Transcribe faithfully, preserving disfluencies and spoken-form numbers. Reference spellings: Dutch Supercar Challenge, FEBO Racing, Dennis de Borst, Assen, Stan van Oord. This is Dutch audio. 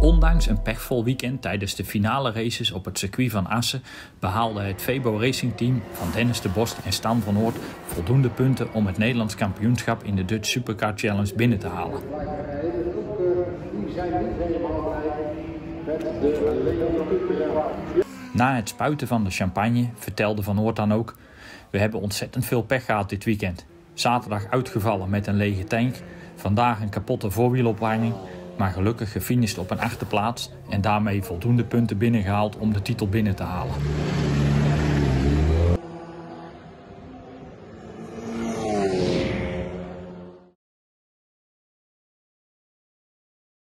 Ondanks een pechvol weekend tijdens de finale races op het circuit van Assen behaalde het FEBO Racing team van Dennis de Borst en Stan van Oord voldoende punten om het Nederlands kampioenschap in de Dutch Supercar Challenge binnen te halen. Na het spuiten van de champagne vertelde Van Oord dan ook: "We hebben ontzettend veel pech gehad dit weekend. Zaterdag uitgevallen met een lege tank, vandaag een kapotte voorwielopwarming, maar gelukkig gefinished op een achtste plaats en daarmee voldoende punten binnengehaald om de titel binnen te halen."